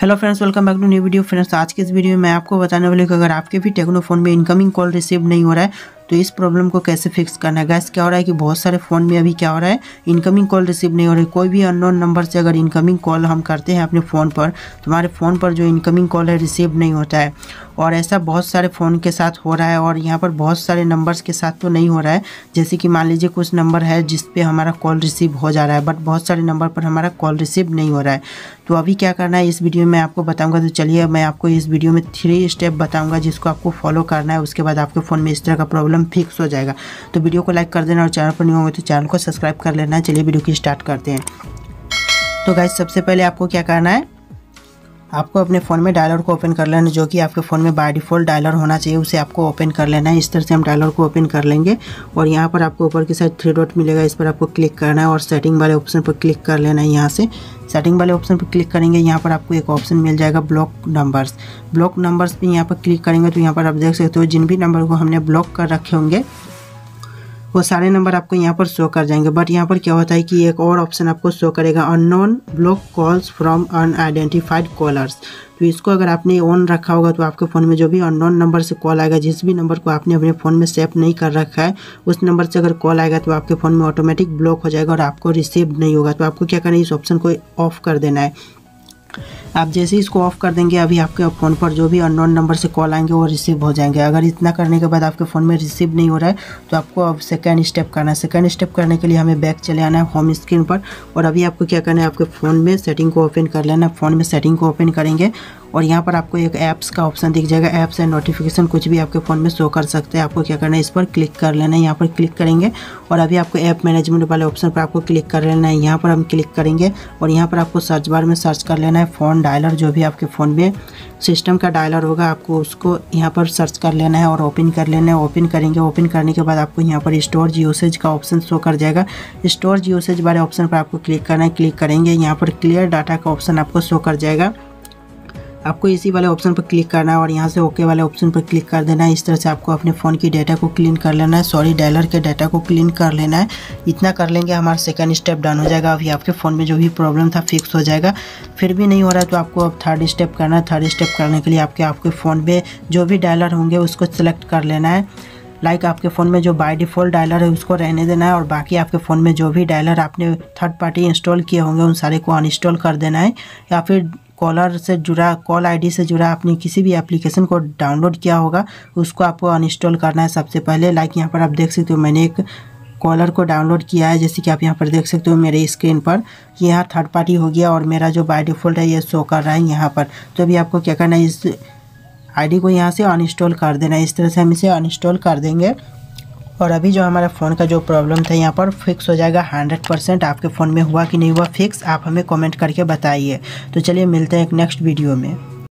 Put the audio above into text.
Hello friends, welcome back to new video. Friends, आज के इस वीडियो में मैं आपको बताने वाली हूँ कि अगर आपके भी टेक्नो फोन में इनकमिंग कॉल रिसीव नहीं हो रहा है तो इस प्रॉब्लम को कैसे फिक्स करना है। गाइस, क्या हो रहा है कि बहुत सारे फ़ोन में अभी क्या हो रहा है, इनकमिंग कॉल रिसीव नहीं हो रही। कोई भी अननोन नंबर से अगर इनकमिंग कॉल हम करते हैं अपने फ़ोन पर, तुम्हारे फ़ोन पर जो इनकमिंग कॉल है रिसीव नहीं होता है। और ऐसा बहुत सारे फ़ोन के साथ हो रहा है और यहाँ पर बहुत सारे नंबर्स के साथ तो नहीं हो रहा है। जैसे कि मान लीजिए कुछ नंबर है जिस पर हमारा कॉल रिसीव हो जा रहा है, बट बहुत सारे नंबर पर हमारा कॉल रिसीव नहीं हो रहा है। तो अभी क्या करना है इस वीडियो में आपको बताऊँगा। तो चलिए, मैं आपको इस वीडियो में 3 स्टेप बताऊँगा जिसको आपको फॉलो करना है। उसके बाद आपके फ़ोन में इस तरह का प्रॉब्लम फिक्स हो जाएगा। तो वीडियो को लाइक कर देना और चैनल पर नहीं होंगे तो चैनल को सब्सक्राइब कर लेना। चलिए वीडियो की स्टार्ट करते हैं। तो गाइस, सबसे पहले आपको क्या करना है, आपको अपने फ़ोन में डायलर को ओपन कर लेना, जो कि आपके फ़ोन में बाय डिफ़ॉल्ट डायलर होना चाहिए, उसे आपको ओपन कर लेना है। इस तरह से हम डायलर को ओपन कर लेंगे और यहाँ पर आपको ऊपर की साइड 3 डॉट मिलेगा, इस पर आपको क्लिक करना है और सेटिंग वाले ऑप्शन पर क्लिक कर लेना है। यहाँ से सेटिंग वाले ऑप्शन पर क्लिक करेंगे, यहाँ पर आपको एक ऑप्शन मिल जाएगा ब्लॉक नंबर्स। ब्लॉक नंबर्स पर यहाँ पर क्लिक करेंगे तो यहाँ पर आप देख सकते हो जिन भी नंबर को हमने ब्लॉक कर रखे होंगे वो सारे नंबर आपको यहाँ पर शो कर जाएंगे। बट यहाँ पर क्या होता है कि एक और ऑप्शन आपको शो करेगा, unknown block calls from unidentified callers. तो इसको अगर आपने ऑन रखा होगा तो आपके फ़ोन में जो भी अननोन नंबर से कॉल आएगा, जिस भी नंबर को आपने अपने फ़ोन में सेव नहीं कर रखा है, उस नंबर से अगर कॉल आएगा तो आपके फ़ोन में ऑटोमेटिक ब्लॉक हो जाएगा और आपको रिसीव नहीं होगा। तो आपको क्या करना है, इस ऑप्शन को ऑफ कर देना है। आप जैसे ही इसको ऑफ कर देंगे अभी आपके फ़ोन पर जो भी अननोन नंबर से कॉल आएंगे वो रिसीव हो जाएंगे। अगर इतना करने के बाद आपके फ़ोन में रिसीव नहीं हो रहा है तो आपको अब सेकेंड स्टेप करना है। सेकेंड स्टेप करने के लिए हमें बैक चले आना है होम स्क्रीन पर और अभी आपको क्या करना है, आपके फ़ोन में सेटिंग को ओपन कर लेना। फ़ोन में सेटिंग को ओपन करेंगे और यहाँ पर आपको एक ऐप्स का ऑप्शन दिख जाएगा। ऐप्स एंड नोटिफिकेशन कुछ भी आपके फ़ोन में शो कर सकते हैं। आपको क्या करना है, इस पर क्लिक कर लेना है। यहाँ पर क्लिक करेंगे और अभी आपको ऐप मैनेजमेंट वाले ऑप्शन पर आपको क्लिक कर लेना है। यहाँ पर हम क्लिक करेंगे और यहाँ पर आपको सर्च बार में सर्च कर लेना है फ़ोन डायलर। जो भी आपके फ़ोन में सिस्टम का डायलर होगा आपको उसको यहाँ पर सर्च कर लेना है और ओपन कर लेना है। ओपन करेंगे, ओपन करने के बाद आपको यहाँ पर स्टोर यूसेज का ऑप्शन शो कर जाएगा। स्टोर यूसेज वाले ऑप्शन पर आपको क्लिक करना है। क्लिक करेंगे, यहाँ पर क्लियर डाटा का ऑप्शन आपको शो कर जाएगा। आपको इसी वाले ऑप्शन पर क्लिक करना है और यहाँ से ओके वाले ऑप्शन पर क्लिक कर देना है। इस तरह से आपको अपने फ़ोन की डाटा को क्लीन कर लेना है, सॉरी डायलर के डाटा को क्लीन कर लेना है। इतना कर लेंगे हमारा सेकंड स्टेप डन हो जाएगा। अभी आपके फ़ोन में जो भी प्रॉब्लम था फिक्स हो जाएगा। फिर भी नहीं हो रहा है तो आपको अब थर्ड स्टेप करना है। थर्ड स्टेप करने के लिए आपके फ़ोन में जो भी डायलर होंगे उसको सिलेक्ट कर लेना है। लाइक आपके फ़ोन में जो बाय डिफ़ॉल्ट डायलर है उसको रहने देना है और बाकी आपके फ़ोन में जो भी डायलर आपने थर्ड पार्टी इंस्टॉल किए होंगे उन सारे को अनइंस्टॉल कर देना है। या फिर कॉलर से जुड़ा, कॉल आईडी से जुड़ा आपने किसी भी एप्लीकेशन को डाउनलोड किया होगा उसको आपको अनइंस्टॉल करना है सबसे पहले। लाइक यहाँ पर आप देख सकते हो मैंने एक कॉलर को डाउनलोड किया है, जैसे कि आप यहाँ पर देख सकते हो मेरे स्क्रीन पर। यहाँ थर्ड पार्टी हो गया और मेरा जो बाय डिफ़ॉल्ट है ये शो कर रहा है यहाँ पर। तो अभी आपको क्या करना है, इस आईडी को यहाँ से अनइंस्टॉल कर देना है। इस तरह से हम इसे अनइंस्टॉल कर देंगे और अभी जो हमारा फ़ोन का जो प्रॉब्लम था यहाँ पर फिक्स हो जाएगा 100%। आपके फ़ोन में हुआ कि नहीं हुआ फिक्स, आप हमें कमेंट करके बताइए। तो चलिए मिलते हैं एक नेक्स्ट वीडियो में।